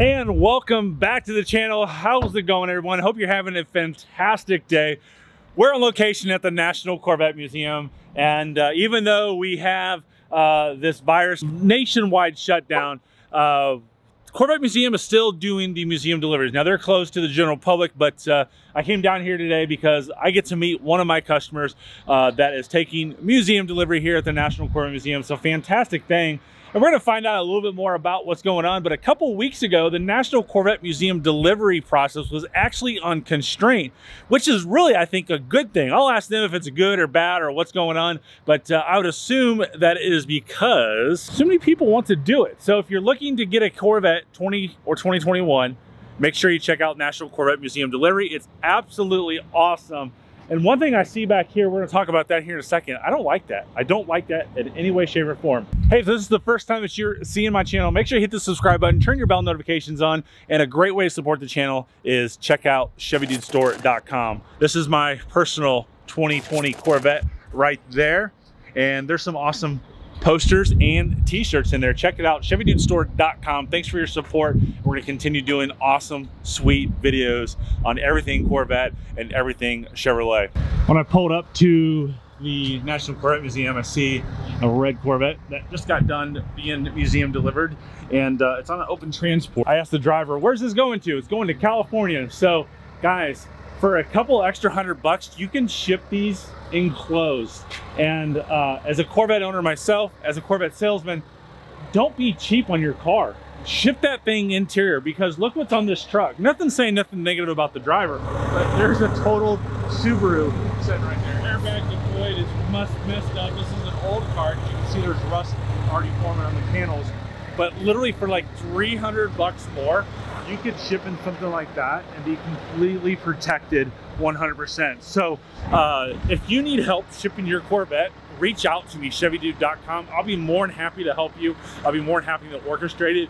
And welcome back to the channel. How's it going, everyone? Hope you're having a fantastic day. We're on location at the National Corvette Museum, and even though we have this virus nationwide shutdown, Corvette Museum is still doing the museum deliveries. Now, they're closed to the general public, but I came down here today because I get to meet one of my customers that is taking museum delivery here at the National Corvette Museum. It's a fantastic thing. And we're going to find out a little bit more about what's going on. But a couple weeks ago, the National Corvette Museum delivery process was actually unconstrained, which is really, I think, a good thing. I'll ask them if it's good or bad or what's going on. But I would assume that it is because so many people want to do it. So if you're looking to get a Corvette 20 or 2021, make sure you check out National Corvette Museum Delivery. It's absolutely awesome. And one thing I see back here, we're gonna talk about that here in a second. I don't like that. I don't like that in any way, shape, or form. Hey, if this is the first time that you're seeing my channel, make sure you hit the subscribe button, turn your bell notifications on, and a great way to support the channel is check out ChevyDudeStore.com. This is my personal 2020 Corvette right there. And there's some awesome posters and t-shirts in there. Check it out, ChevyDudeStore.com. Thanks for your support. We're going to continue doing awesome, sweet videos on everything Corvette and everything Chevrolet. When I pulled up to the National Corvette Museum, I see a red Corvette that just got done being museum delivered, and it's on an open transport. I asked the driver, where's this going to? It's going to California. So guys, for a couple extra $100, you can ship these enclosed. And as a Corvette owner myself, as a Corvette salesman, don't be cheap on your car. Ship that thing interior, because look what's on this truck. Nothing saying nothing negative about the driver, but there's a total Subaru sitting right there. Airbag deployed, it's messed up. This is an old car. You can see there's rust already forming on the panels. But literally for like $300 more, you could ship in something like that and be completely protected 100%. So if you need help shipping your Corvette, reach out to me, ChevyDude.com. I'll be more than happy to help you. I'll be more than happy to orchestrate it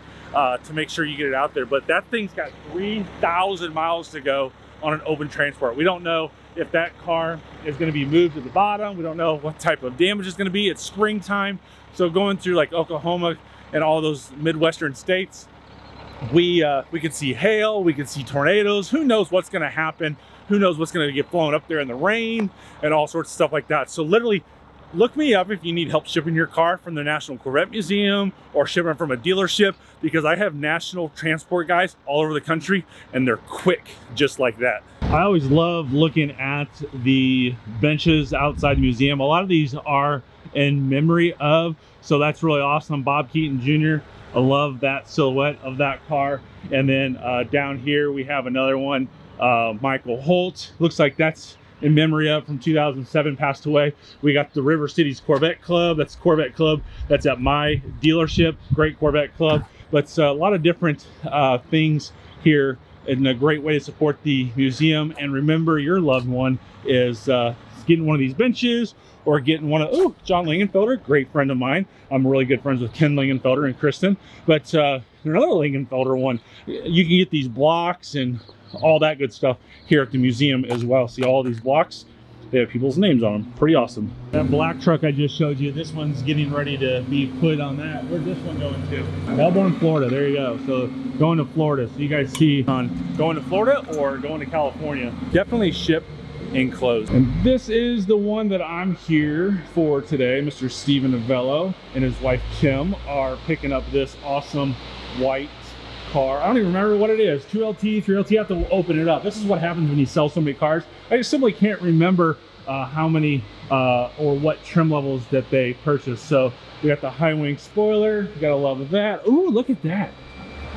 to make sure you get it out there. But that thing's got 3,000 miles to go on an open transport. We don't know if that car is going to be moved to the bottom. We don't know what type of damage it's going to be. It's springtime. So going through like Oklahoma and all those Midwestern states, we could see hail, we could see tornadoes. Who knows what's going to happen? Who knows what's going to get blown up there in the rain and all sorts of stuff like that. So literally, look me up if you need help shipping your car from the National Corvette Museum or shipping from a dealership, because I have national transport guys all over the country and they're quick just like that. I always love looking at the benches outside the museum. A lot of these are in memory of, so that's really awesome. Bob Keaton Jr. I love that silhouette of that car. And then down here, we have another one, Michael Holt. Looks like that's in memory of, from 2007, passed away. We got the River Cities Corvette Club. That's Corvette Club. That's at my dealership, great Corvette Club. But a lot of different things here, and a great way to support the museum. And remember, your loved one is getting one of these benches or getting one of, oh, John Lingenfelder, great friend of mine. I'm really good friends with Ken Lingenfelder and Kristen. But another Lingenfelder one, you can get these blocks and all that good stuff here at the museum as well. See all these blocks? They have people's names on them. Pretty awesome. That black truck I just showed you, this one's getting ready to be put on that. Where's this one going to? Melbourne, Florida. There you go. So going to Florida. So you guys see on going to Florida or going to California, definitely ship enclosed. And this is the one that I'm here for today. Mr. Stephen Novello and his wife Kim are picking up this awesome white car. I don't even remember what it is. 2LT, 3LT, I have to open it up. This is what happens when you sell so many cars. I just simply can't remember how many or what trim levels that they purchased. So we got the high wing spoiler. You gotta love that. Ooh, look at that.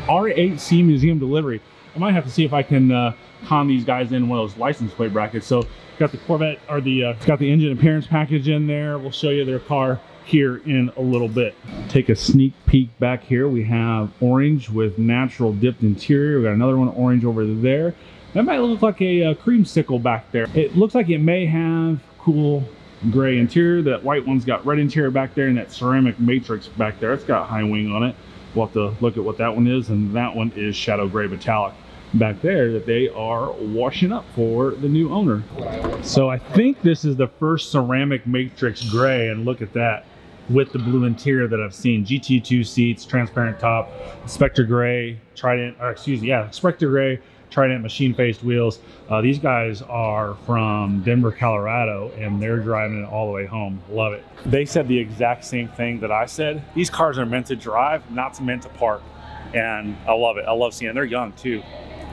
R8C Museum Delivery. I might have to see if I can con these guys in one of those license plate brackets. So got the Corvette, or the got the engine appearance package in there. We'll show you their car here in a little bit. Take a sneak peek back here. We have orange with natural dipped interior. We got another one orange over there. That might look like a creamsicle back there. It looks like it may have cool gray interior. That white one's got red interior back there, and that ceramic matrix back there. It's got high wing on it. We'll have to look at what that one is, and that one is shadow gray metallic back there that they are washing up for the new owner. So I think this is the first ceramic matrix gray, and look at that. with the blue interior that I've seen. GT2 seats, transparent top, Spectre Gray, Trident, or excuse me, yeah, Spectre Gray, Trident machine-faced wheels. These guys are from Denver, Colorado, and they're driving it all the way home. Love it. They said the exact same thing that I said. These cars are meant to drive, not meant to park. And I love it. I love seeing them. They're young too.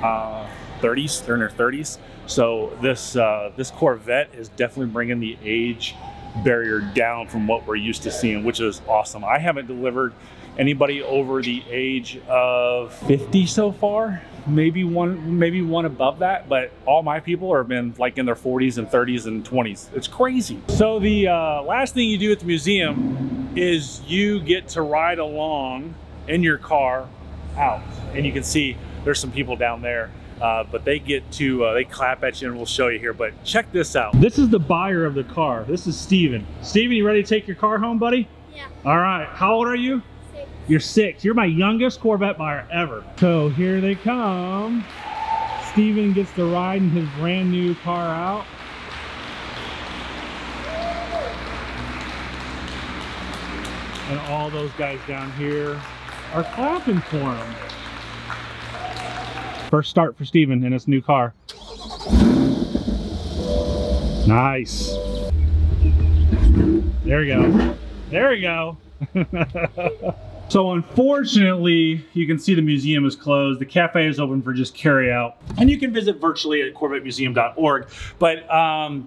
30s, they're in their 30s. So this Corvette is definitely bringing the age barrier down from what we're used to seeing, which is awesome. I haven't delivered anybody over the age of 50 so far, maybe one above that, but all my people have been like in their 40s and 30s and 20s. It's crazy. So the last thing you do at the museum is you get to ride along in your car out, and you can see there's some people down there, but they get to, they clap at you, and we'll show you here, but check this out. This is the buyer of the car. This is Stephen. Stephen, you ready to take your car home, buddy? Yeah. All right, how old are you? You're six. You're my youngest Corvette buyer ever. So here they come. Stephen gets to ride in his brand new car out. And all those guys down here are clapping for him. First start for Stephen in his new car. Nice. There we go. There we go. So unfortunately, you can see the museum is closed. The cafe is open for just carry out. And you can visit virtually at corvettemuseum.org. But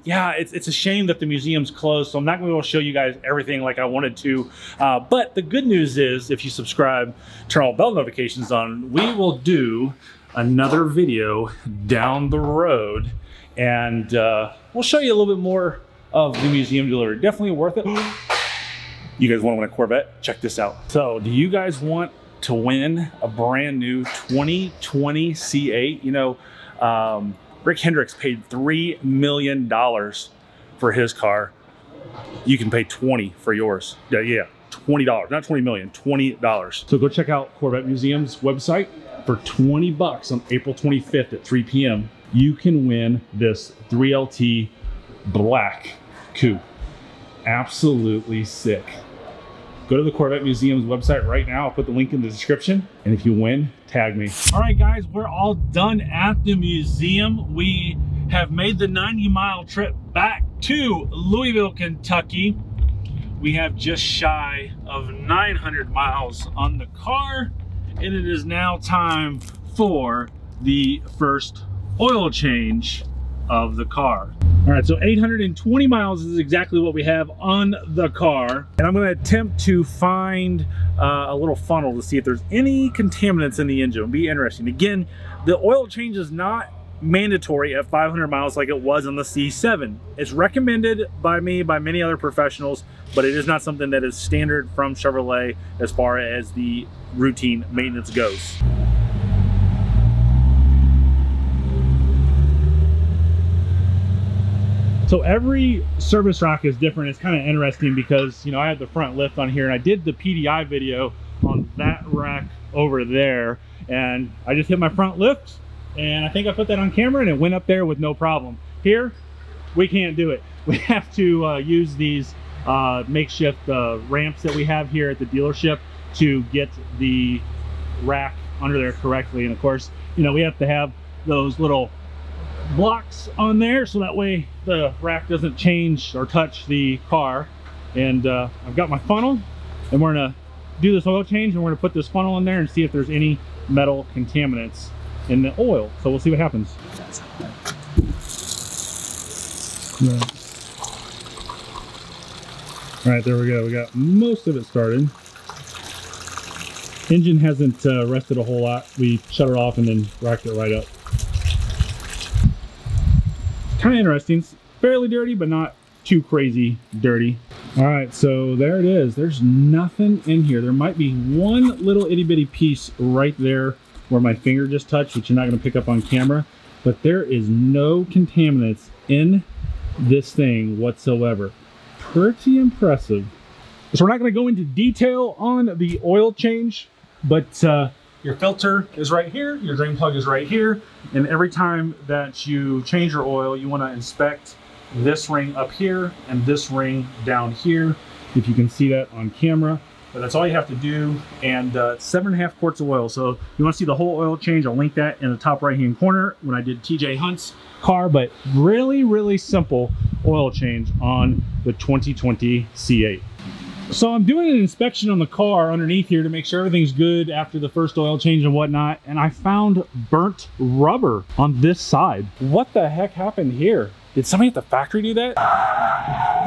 yeah, it's a shame that the museum's closed. So I'm not gonna be able to show you guys everything like I wanted to. But the good news is, if you subscribe, turn all bell notifications on, we will do another video down the road. And we'll show you a little bit more of the museum delivery. Definitely worth it. You guys want to win a Corvette? Check this out. So do you guys want to win a brand new 2020 C8? You know, Rick Hendricks paid $3 million for his car. You can pay 20 for yours. Yeah, $20, not 20 million, $20. So go check out Corvette Museum's website. For 20 bucks on April 25th at 3 p.m. you can win this 3LT black coupe. Absolutely sick. Go to the Corvette Museum's website right now. I'll put the link in the description. And if you win, tag me. All right, guys, we're all done at the museum. We have made the 90-mile trip back to Louisville, Kentucky. We have just shy of 900 miles on the car, and it is now time for the first oil change of the car. All right, so 820 miles is exactly what we have on the car. And I'm gonna attempt to find a little funnel to see if there's any contaminants in the engine. It'll be interesting. Again, the oil change is not mandatory at 500 miles like it was on the C7. It's recommended by me, by many other professionals, but it is not something that is standard from Chevrolet as far as the routine maintenance goes. So every service rock is different. It's kind of interesting because, you know, I had the front lift on here and I did the PDI video on that rack over there, and I just hit my front lift and I think I put that on camera and it went up there with no problem. Here, we can't do it. We have to use these makeshift ramps that we have here at the dealership to get the rack under there correctly. And of course, you know, we have to have those little blocks on there so that way the rack doesn't change or touch the car. And I've got my funnel, and we're gonna do this oil change, and we're gonna put this funnel in there and see if there's any metal contaminants in the oil. So we'll see what happens. All right, there we go. We got most of it started. Engine hasn't rested a whole lot. We shut it off and then racked it right up. Kind of interesting. It's fairly dirty, but not too crazy dirty. All right, so there it is. There's nothing in here. There might be one little itty bitty piece right there where my finger just touched, which you're not going to pick up on camera, but there is no contaminants in this thing whatsoever. Pretty impressive. So we're not going to go into detail on the oil change, but your filter is right here, your drain plug is right here, and every time that you change your oil, you want to inspect this ring up here and this ring down here if you can see that on camera. But that's all you have to do, and 7.5 quarts of oil. So you want to see the whole oil change, I'll link that in the top right hand corner when I did TJ Hunt's car. But really, really simple oil change on the 2020 C8. So I'm doing an inspection on the car underneath here to make sure everything's good after the first oil change and whatnot, and I found burnt rubber on this side. What the heck happened here? Did somebody at the factory do that?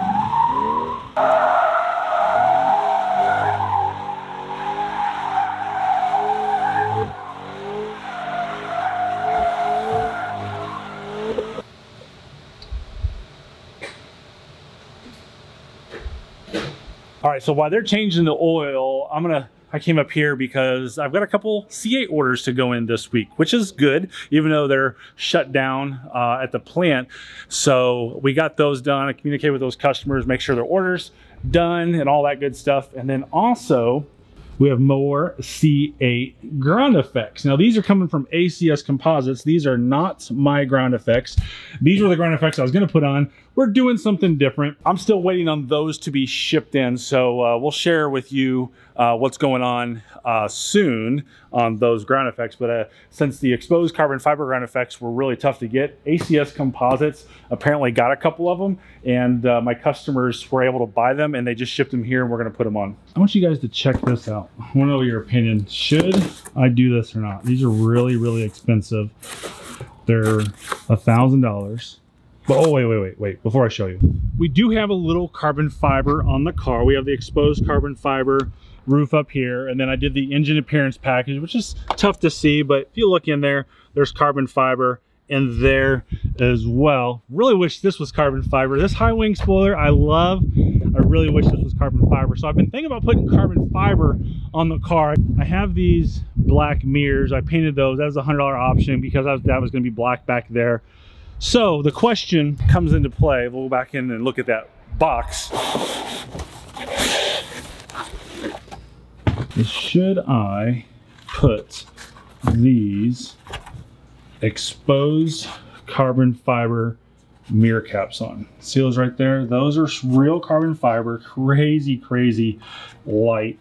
All right, so while they're changing the oil, I came up here because I've got a couple C8 orders to go in this week, which is good, even though they're shut down at the plant. So we got those done. I communicated with those customers, make sure their orders done and all that good stuff. And then also we have more C8 ground effects. Now these are coming from ACS Composites. These are not my ground effects. These were the ground effects I was gonna put on. We're doing something different. I'm still waiting on those to be shipped in. So we'll share with you what's going on soon on those ground effects. But since the exposed carbon fiber ground effects were really tough to get, ACS Composites apparently got a couple of them, and my customers were able to buy them and they just shipped them here and we're gonna put them on. I want you guys to check this out. I wanna know your opinion. Should I do this or not? These are really, really expensive. They're $1,000. But oh, wait, before I show you. We do have a little carbon fiber on the car. We have the exposed carbon fiber roof up here, and then I did the engine appearance package, which is tough to see, but if you look in there, there's carbon fiber in there as well. Really wish this was carbon fiber. This high wing spoiler, I really wish this was carbon fiber. So I've been thinking about putting carbon fiber on the car. I have these black mirrors. I painted those. That was a $100 option because that was gonna be black back there. So the question comes into play. We'll go back in and look at that box. Should I put these exposed carbon fiber mirror caps on? See those right there? Those are real carbon fiber, crazy, crazy light.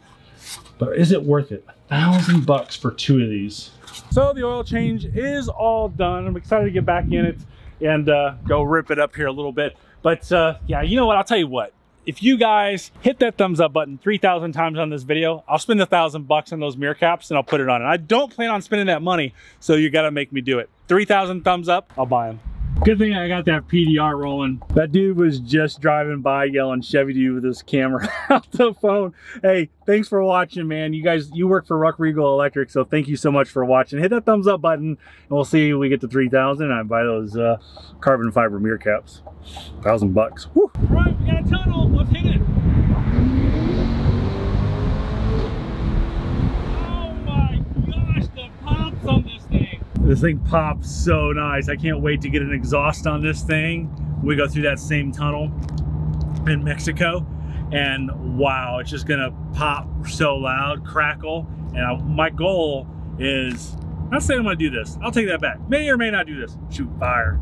But is it worth it? $1,000 for two of these. So the oil change is all done. I'm excited to get back in it and go rip it up here a little bit. But yeah, you know what, I'll tell you what. If you guys hit that thumbs up button 3,000 times on this video, I'll spend $1,000 on those mirror caps and I'll put it on. And I don't plan on spending that money, so you gotta make me do it. 3,000 thumbs up, I'll buy them. Good thing I got that PDR rolling. That dude was just driving by yelling Chevy Dude with his camera out the phone. Hey, thanks for watching, man. You guys, you work for Rock Regal Electric, so thank you so much for watching. Hit that thumbs up button and we'll see if we get to 3,000 and I buy those carbon fiber mirror caps. $1,000. Woo. All right, we got a tunnel. Let's hit it. Oh my gosh, the pops on this thing. This thing pops so nice. I can't wait to get an exhaust on this thing. We go through that same tunnel in Mexico, and wow, it's just gonna pop so loud, crackle. And my goal is, I'm not saying I'm gonna do this. I'll take that back. May or may not do this. Shoot fire.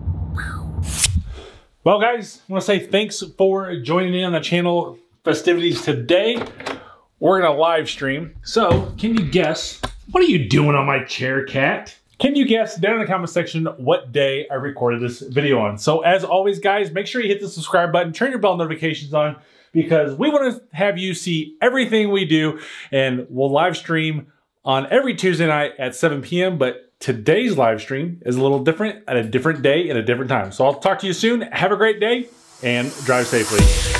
Well guys, I wanna say thanks for joining me on the channel festivities today. We're gonna live stream. So can you guess, what are you doing on my chair, cat? Can you guess down in the comment section what day I recorded this video on? So as always, guys, make sure you hit the subscribe button, turn your bell notifications on, because we want to have you see everything we do, and we'll live stream on every Tuesday night at 7 p.m. But today's live stream is a little different, at a different day and a different time. So I'll talk to you soon. Have a great day and drive safely.